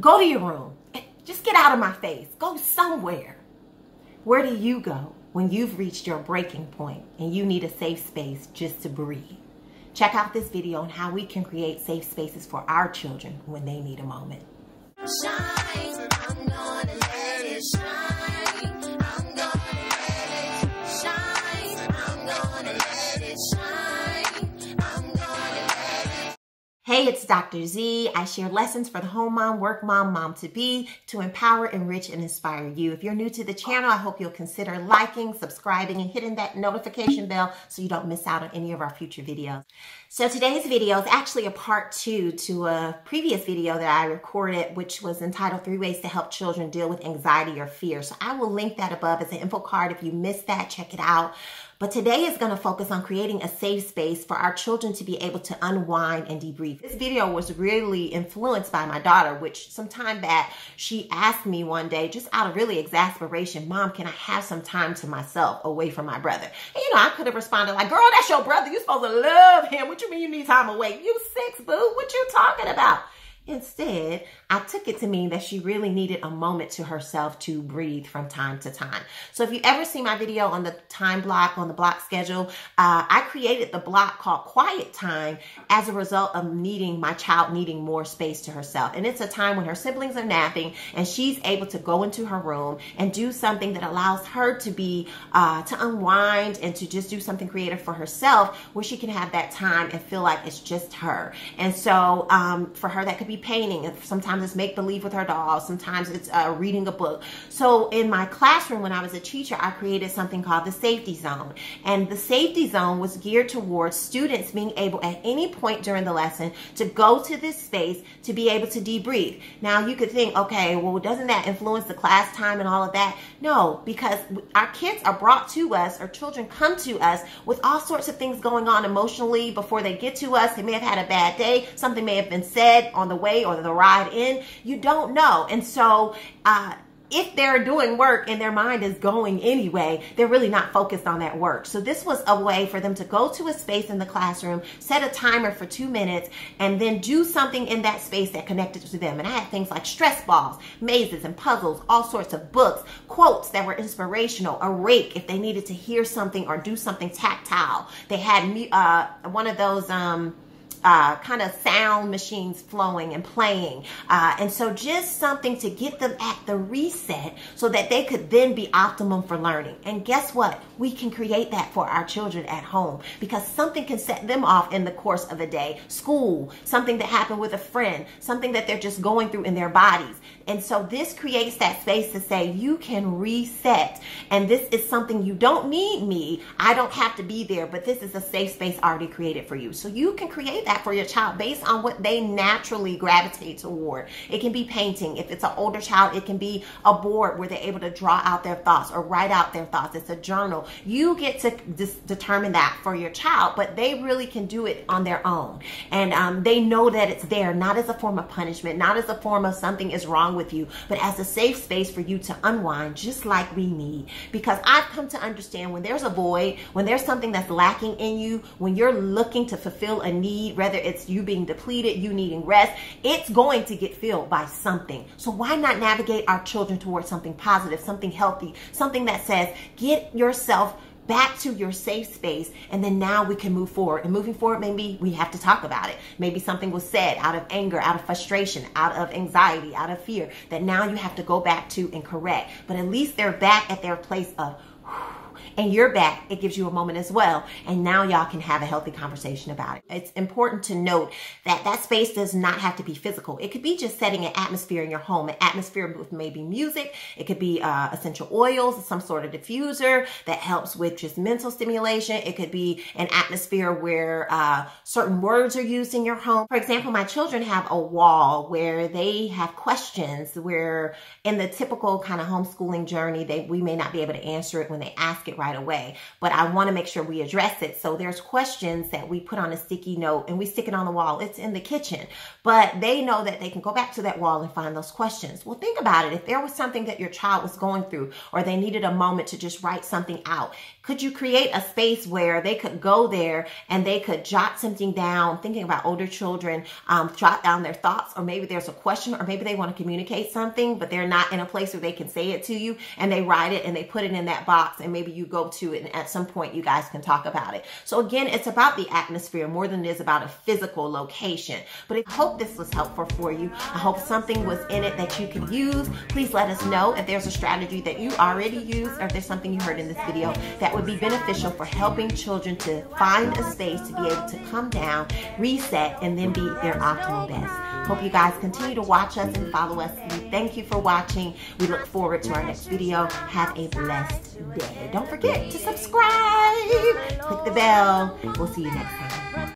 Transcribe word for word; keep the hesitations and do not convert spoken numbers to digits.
Go to your room. Just get out of my face. Go somewhere. Where do you go when you've reached your breaking point and you need a safe space just to breathe? Check out this video on how we can create safe spaces for our children when they need a moment. Shine, I'm gonna let it shine. I'm gonna let it shine. I'm gonna let it shine. I'm gonna let it. Hey, it's Doctor Z. I share lessons for the home mom, work mom, mom to be to empower, enrich, and inspire you. If you're new to the channel, I hope you'll consider liking, subscribing, and hitting that notification bell so you don't miss out on any of our future videos. So today's video is actually a part two to a previous video that I recorded, which was entitled Three Ways to Help Children Deal with Anxiety or Fear. So I will link that above as an info card. If you missed that, check it out. But today is gonna focus on creating a safe space for our children to be able to unwind and debrief. This video was really influenced by my daughter, which some time back, she asked me one day, just out of really exasperation, Mom, can I have some time to myself away from my brother? And you know, I could have responded like, girl, that's your brother. You're supposed to love him. What you mean you need time away? You six, boo. What you talking about? Instead, I took it to mean that she really needed a moment to herself to breathe from time to time. So if you ever see my video on the time block, on the block schedule, uh, I created the block called Quiet Time as a result of needing my child needing more space to herself. And it's a time when her siblings are napping and she's able to go into her room and do something that allows her to be, uh, to unwind and to just do something creative for herself where she can have that time and feel like it's just her. And so um, for her, that could be painting. Sometimes it's make-believe with her dolls. Sometimes it's uh, reading a book. So in my classroom when I was a teacher, I created something called the safety zone. And the safety zone was geared towards students being able at any point during the lesson to go to this space to be able to debrief. Now you could think, okay, well, doesn't that influence the class time and all of that? No, because our kids are brought to us, or children come to us with all sorts of things going on emotionally before they get to us. They may have had a bad day. Something may have been said on the way or the ride in, you don't know. And so uh, if they're doing work and their mind is going anyway, they're really not focused on that work. So this was a way for them to go to a space in the classroom, set a timer for two minutes, and then do something in that space that connected to them. And I had things like stress balls, mazes and puzzles, all sorts of books, quotes that were inspirational, a rake if they needed to hear something or do something tactile. They had uh, one of those... Um, Uh, kind of sound machines flowing and playing. Uh, and so just something to get them at the reset so that they could then be optimum for learning. And guess what? We can create that for our children at home because something can set them off in the course of a day. School, something that happened with a friend, something that they're just going through in their bodies. And so this creates that space to say, you can reset. And this is something you don't need me. I don't have to be there, but this is a safe space already created for you. So you can create that for your child based on what they naturally gravitate toward. It can be painting. If it's an older child, it can be a board where they're able to draw out their thoughts or write out their thoughts. It's a journal. You get to determine that for your child, but they really can do it on their own. And um, they know that it's there, not as a form of punishment, not as a form of something is wrong with you, but as a safe space for you to unwind just like we need. Because I've come to understand when there's a void, when there's something that's lacking in you, when you're looking to fulfill a need, whether it's you being depleted, you needing rest, it's going to get filled by something. So why not navigate our children towards something positive, something healthy, something that says, get yourself back to your safe space, and then now we can move forward. And moving forward, maybe we have to talk about it. Maybe something was said out of anger, out of frustration, out of anxiety, out of fear, that now you have to go back to and correct. But at least they're back at their place of, whew, and you're back, it gives you a moment as well. And now y'all can have a healthy conversation about it. It's important to note that that space does not have to be physical. It could be just setting an atmosphere in your home, an atmosphere with maybe music. It could be uh, essential oils, some sort of diffuser that helps with just mental stimulation. It could be an atmosphere where uh, certain words are used in your home. For example, my children have a wall where they have questions where in the typical kind of homeschooling journey, they, we may not be able to answer it when they ask it right away, but I want to make sure we address it. So there's questions that we put on a sticky note and we stick it on the wall. It's in the kitchen, but they know that they can go back to that wall and find those questions. Well, think about it. If there was something that your child was going through or they needed a moment to just write something out, could you create a space where they could go there and they could jot something down, thinking about older children, um, jot down their thoughts, or maybe there's a question, or maybe they want to communicate something, but they're not in a place where they can say it to you, and they write it and they put it in that box, and maybe you go to it and at some point you guys can talk about it. So again, it's about the atmosphere more than it is about a physical location. But I hope this was helpful for you. I hope something was in it that you could use. Please let us know if there's a strategy that you already use, or if there's something you heard in this video that would be beneficial for helping children to find a space to be able to come down, reset, and then be their optimal best. Hope you guys continue to watch us and follow us. We thank you for watching. We look forward to our next video. Have a blessed day. Don't forget to subscribe. Click the bell. We'll see you next time.